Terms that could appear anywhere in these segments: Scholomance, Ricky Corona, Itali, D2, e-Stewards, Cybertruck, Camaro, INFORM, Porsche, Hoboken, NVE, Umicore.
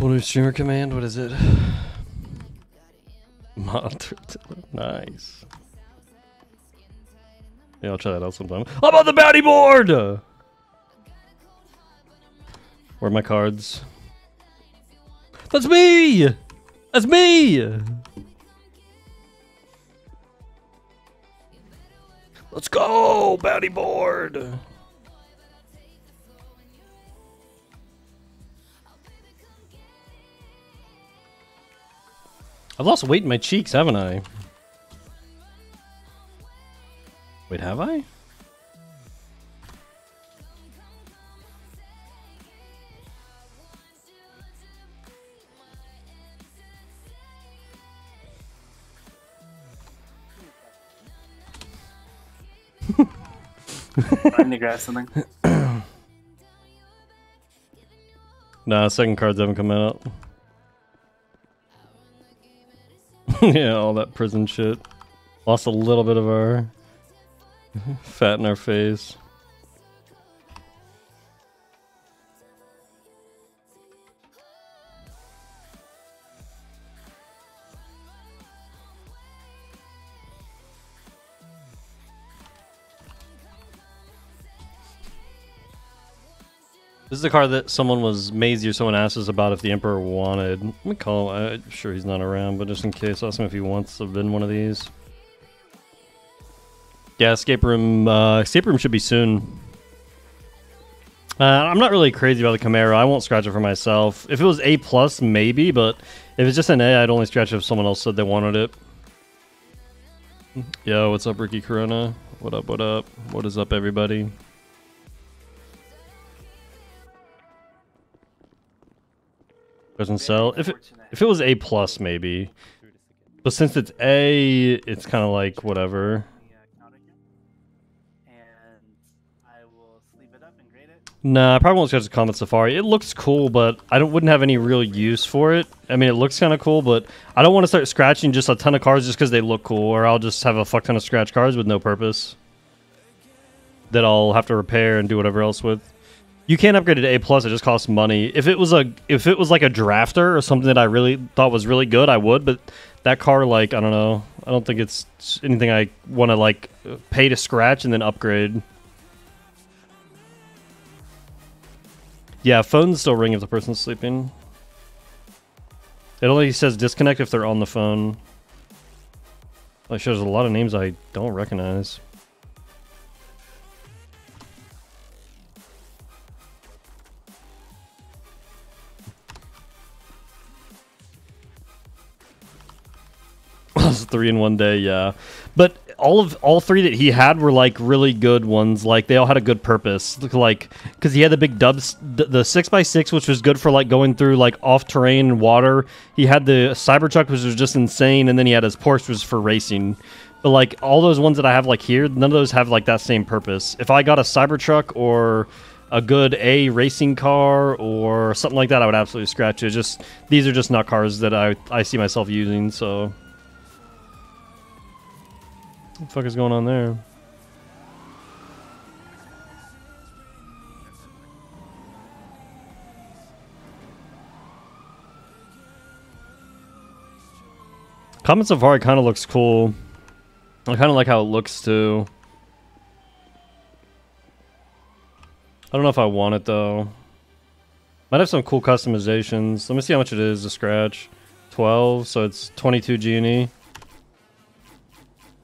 We'll do streamer command. What is it? Monitor. Nice. Yeah, I'll try that out sometime. How about the bounty board? Where are my cards? That's me! That's me! Let's go, bounty board! I've lost weight in my cheeks, haven't I? Wait, have I? I need to grab something. Nah, second cards haven't come out. Yeah, all that prison shit. Lost a little bit of our fat in our face. This is the car that someone was mazed or someone asked us about if the Emperor wanted. Let me call him. I'm sure he's not around, but just in case, ask him if he wants to win one of these. Yeah, escape room should be soon. I'm not really crazy about the Camaro. I won't scratch it for myself. If it was A+, maybe, but if it's just an A, I'd only scratch it if someone else said they wanted it. Yo, what's up, Ricky Corona? What up, what up? What is up, everybody? Doesn't sell. If it was A+, maybe, but since it's A, it's kind of like whatever. Nah, I probably won't scratch the Comet Safari. It looks cool, but I wouldn't have any real use for it. I mean, it looks kind of cool, but I don't want to start scratching just a ton of cards just because they look cool, or I'll just have a fuck ton of scratch cards with no purpose that I'll have to repair and do whatever else with. You can't upgrade it to A+, it just costs money. If it was like a drafter or something that I really thought was really good, I would, but that car, like, I don't know. I don't think it's anything I want to, like, pay to scratch and then upgrade. Yeah, phones still ring if the person's sleeping. It only says disconnect if they're on the phone. Like, shows a lot of names I don't recognize. Three in one day, yeah, but all three that he had were like really good ones. Like they all had a good purpose, like because he had the big dubs, the 6x6, which was good for like going through like off terrain and water. He had the Cybertruck, which was just insane, and then he had his Porsche, which was for racing. But like all those ones that I have like here, none of those have like that same purpose. If I got a Cybertruck or a good A racing car or something like that, I would absolutely scratch it. Just these are just not cars that I see myself using, so. What the fuck is going on there? Comet Safari kind of looks cool. I kind of like how it looks too. I don't know if I want it though. Might have some cool customizations. Let me see how much it is to scratch. 12, so it's 22 G&E.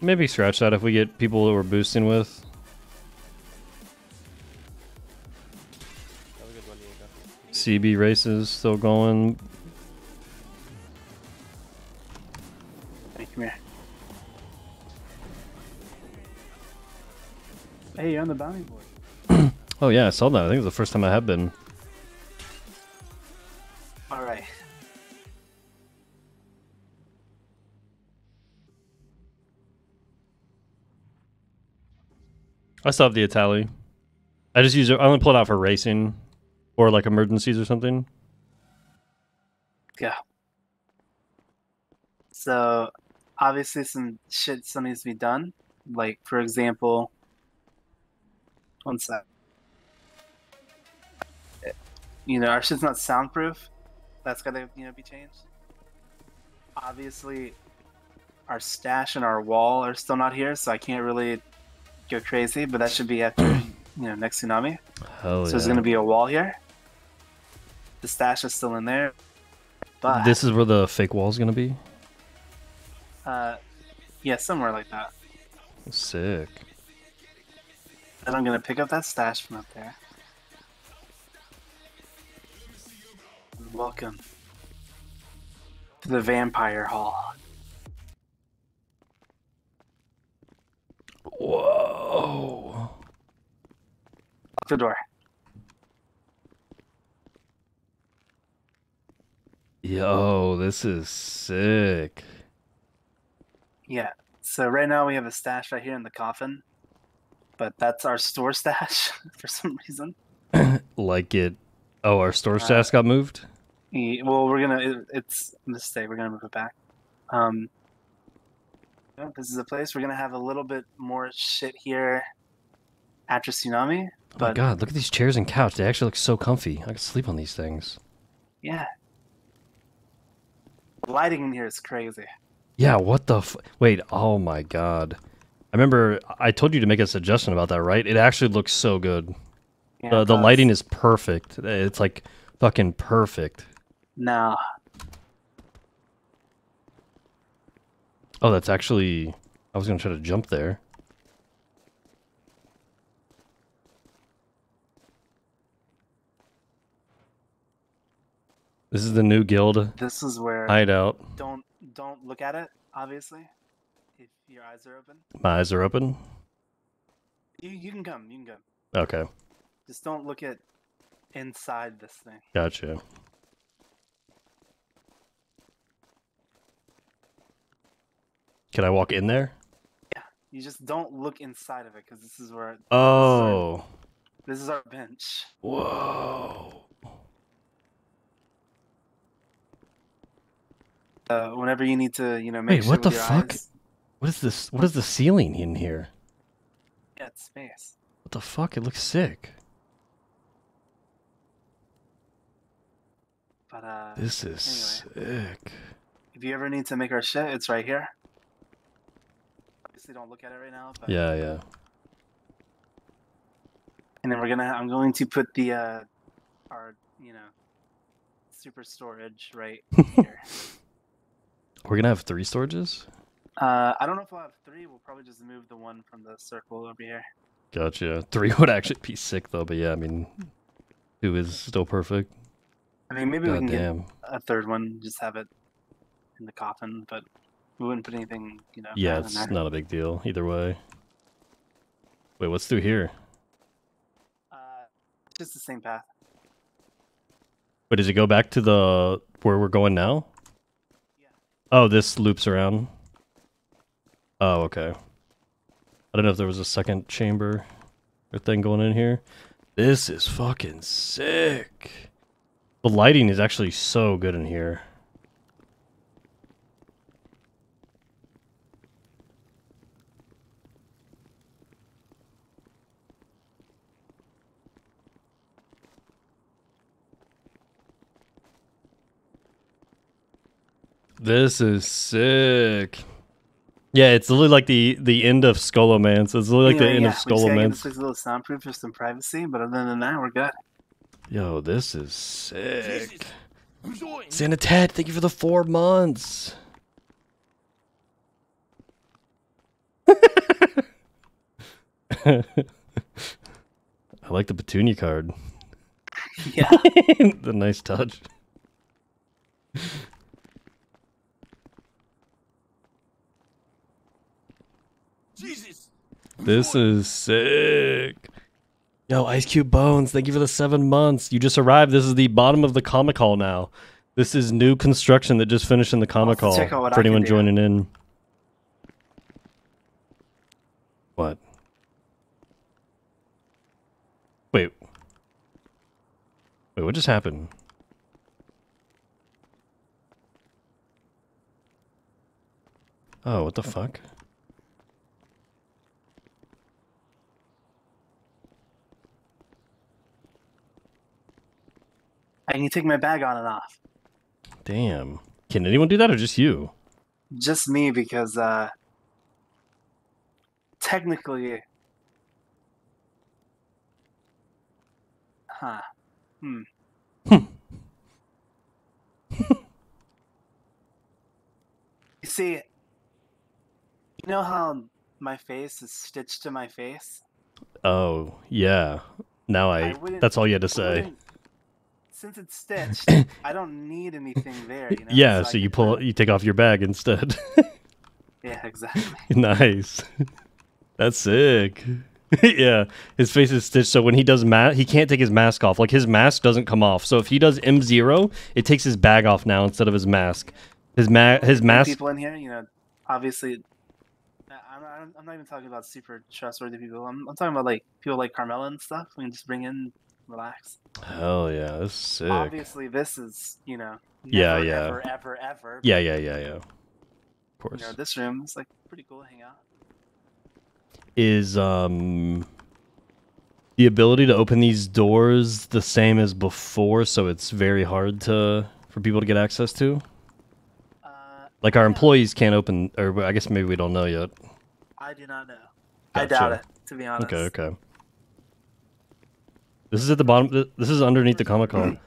Maybe scratch that if we get people that we're boosting with. CB races still going. Hey, come here. Hey, you're on the bounty board. Oh yeah, I saw that. I think it was the first time I have been. All right. I still have the Itali. I just use it. I only pull it out for racing or like emergencies or something. Yeah. So obviously some shit still needs to be done. Like for example, one sec. You know, our shit's not soundproof. that's gotta, you know, be changed. Obviously, our stash and our wall are still not here, so I can't really go crazy. But that should be after, you know, next tsunami. Oh, so yeah. There's gonna be a wall here. The stash is still in there. But this is where the fake wall is gonna be. Yeah, somewhere like that. Sick. Then I'm gonna pick up that stash from up there. Welcome to the vampire hall. Whoa. Lock the door. Yo, this is sick. Yeah, so right now we have a stash right here in the coffin, but that's our store stash for some reason. Like it. Oh, our store stash got moved? Well, we're gonna, it's a mistake, we're gonna move it back. This is a place, we're gonna have a little bit more shit here after tsunami. But, oh my god, look at these chairs and couch, they actually look so comfy. I could sleep on these things. Yeah. The lighting in here is crazy. Yeah, what the f- wait, oh my god. I remember I told you to make a suggestion about that, right? It actually looks so good. Yeah, the lighting is perfect. It's like fucking perfect. Nah. Oh, that's actually... I was gonna try to jump there. This is the new guild. This is where... hideout. Don't look at it, obviously. If your eyes are open. My eyes are open? You can come, you can come. Okay. Just don't look at inside this thing. Gotcha. Can I walk in there? Yeah. You just don't look inside of it, because this is where... oh. This is our bench. Whoa. Whenever you need to, you know, make sure with your eyes. Wait, what the fuck? What is this? What is the ceiling in here? Yeah, it's space. What the fuck? It looks sick. But, this is sick. If you ever need to make our shit, it's right here. Don't look at it right now, but... yeah, yeah. And then we're gonna, I'm going to put the our, you know, super storage right here. We're gonna have 3 storages. I don't know if we'll have 3. We'll probably just move the one from the circle over here. Gotcha. 3 would actually be sick though, but yeah, I mean, 2 is still perfect. I mean, maybe we can get a 3rd one, just have it in the coffin, but we wouldn't put anything, you know. Yeah, it's not a big deal either way. Wait, what's through here? It's just the same path. But does it go back to the where we're going now? Yeah. Oh, this loops around. Oh, okay. I don't know if there was a second chamber or thing going in here. This is fucking sick. The lighting is actually so good in here. This is sick. Yeah, it's literally like the end of Scholomance. It's literally like the end of Scholomance. This is a little soundproof for some privacy, but other than that, we're good. Yo, this is sick. Santa Ted, thank you for the 4 months. I like the petunia card. Yeah. The nice touch. Jesus. This is sick. Yo, Ice Cube Bones, thank you for the 7 months. You just arrived. This is the bottom of the comic hall now. This is new construction that just finished in the comic hall. For anyone joining in. What? Wait. Wait, what just happened? Oh, what the fuck? I can take my bag on and off. Damn. Can anyone do that or just you? Just me, because technically... Huh. Hmm. You see, you know how my face is stitched to my face? Oh, yeah. Now that's all you had to say. Since it's stitched, I don't need anything there. You know? Yeah, so you take off your bag instead. Yeah, exactly. Nice. That's sick. Yeah, his face is stitched, so when he does he can't take his mask off. Like, his mask doesn't come off. So if he does M0, it takes his bag off now instead of his mask. His mask. People in here, you know, obviously. I'm not even talking about super trustworthy people. I'm talking about like people like Carmela and stuff. We can just bring in, relax. Hell yeah, that's sick. Obviously, this is, you know. Never, yeah. Ever. Yeah. Of course. You know, this room is like pretty cool to hang out. Is the ability to open these doors the same as before? So it's very hard for people to get access to. Like, our employees can't open, or I guess maybe we don't know yet. I do not know. Gotcha. I doubt it, to be honest. Okay. This is at the bottom. This is underneath the Comic-Con.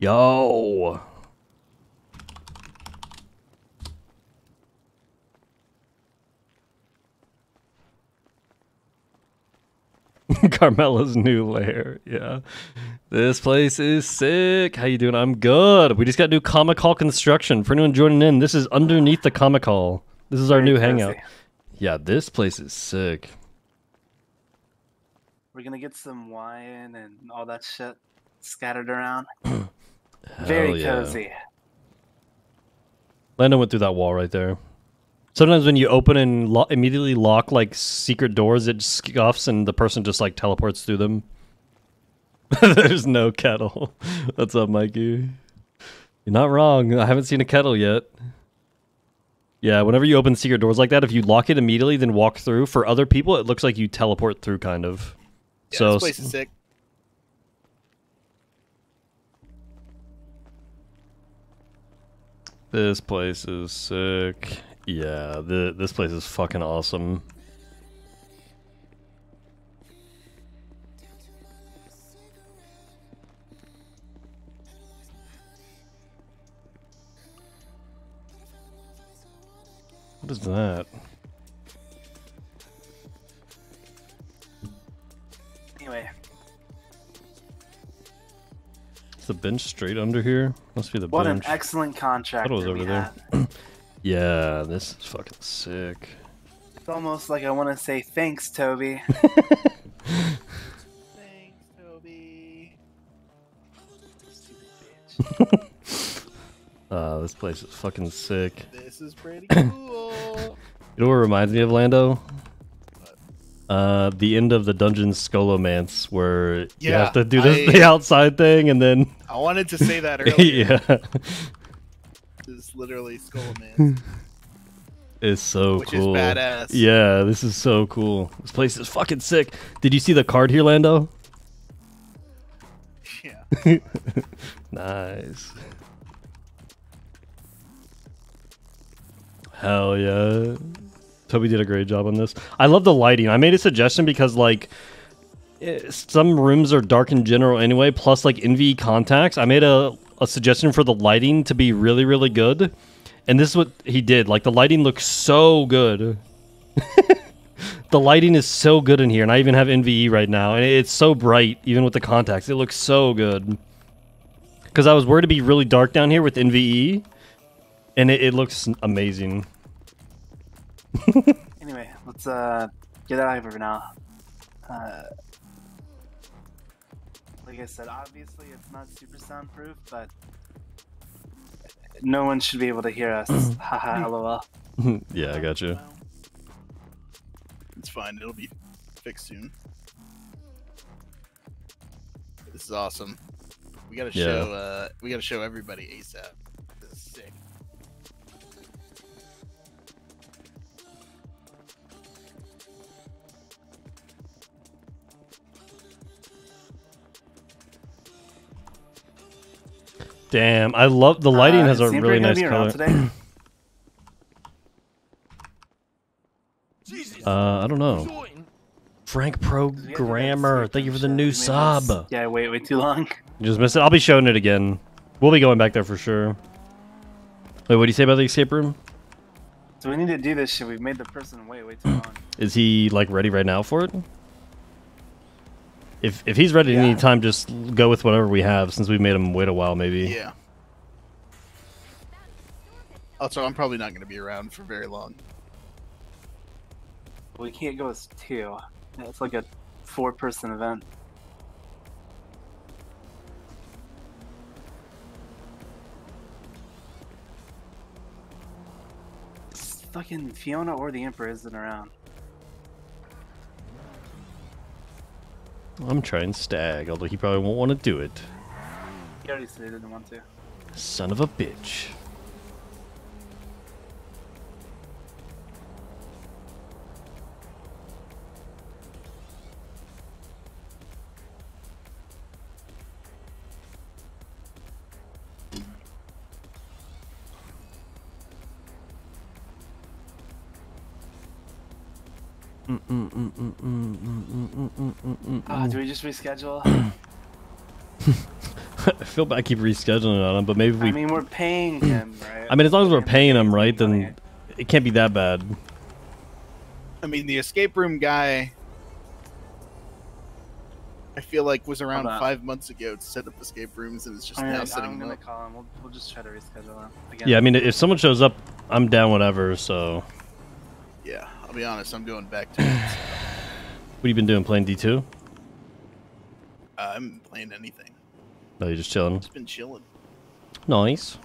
Yo! Carmela's new lair, yeah. This place is sick. How you doing? I'm good. We just got new Comic Hall construction. For anyone joining in, this is underneath the Comic Hall. This is our new hangout. Yeah, this place is sick. We're gonna get some wine and all that shit scattered around. Very cozy. Landon went through that wall right there. Sometimes when you open and immediately lock, like, secret doors, it scuffs and the person just, like, teleports through them. There's no kettle. What's up, Mikey? You're not wrong. I haven't seen a kettle yet. Yeah, whenever you open secret doors like that, if you lock it immediately, then walk through. For other people, it looks like you teleport through, kind of. Yeah, so, this place is sick. This place is sick. Yeah, this place is fucking awesome. What is that? Anyway. Is the bench straight under here? Must be the bench. What an excellent contractor we had. I thought it was over there. Yeah, this is fucking sick. It's almost like I want to say thanks, Toby. Thanks, Toby. This place is fucking sick. This is pretty cool. You know what reminds me of, Lando? The end of the dungeon Scholomance, where you have to do this, the outside thing, and then... I wanted to say that earlier. Yeah. Is literally Scholomance. It's so cool. Which is badass. Yeah, this is so cool. This place is fucking sick. Did you see the card here, Lando? Yeah. Nice. Hell yeah. Toby did a great job on this. I love the lighting. I made a suggestion because, like, some rooms are dark in general anyway, plus, like, NVE contacts. I made a suggestion for the lighting to be really, really good. And this is what he did. Like, the lighting looks so good. The lighting is so good in here. And I even have NVE right now. And it's so bright, even with the contacts. It looks so good. Because I was worried it'd be really dark down here with NVE. And it looks amazing. Anyway, let's get out of here for now. Like I said, obviously it's not super soundproof, but no one should be able to hear us. Haha, lol. Yeah, I got you. It's fine. It'll be fixed soon. This is awesome. We gotta show. We gotta show everybody ASAP. This is sick. Damn, I love the lighting. Has a really nice color. Today. I don't know. Frank Programmer, thank you for the new sub. Yeah, wait too long. You just missed it. I'll be showing it again. We'll be going back there for sure. Wait, what do you say about the escape room? So we need to do this shit. We've made the person wait too long. Is he like ready right now for it? If he's ready at any time, just go with whatever we have since we've made him wait a while, maybe. Yeah. Also, I'm probably not going to be around for very long. We can't go as two. It's like a 4-person event. It's fucking Fiona or the Emperor isn't around. I'm trying Stag, although he probably won't want to do it. He already said he didn't want to. Son of a bitch. Do we just reschedule? I feel bad I keep rescheduling on him, but maybe we... I mean, we're paying him, right? I mean, as long as we're paying him, right, then it can't be that bad. I mean, the escape room guy, I feel like, was around 5 months ago to set up escape rooms, and it's just now setting them up. I'm going to call him. We'll just try to reschedule him again. Yeah, I mean, if someone shows up, I'm down whatever, so... Yeah, I'll be honest, I'm going back to it. So. What you been doing, playing D2? I haven't been playing anything. No, you're just chilling? Just been chilling. Nice.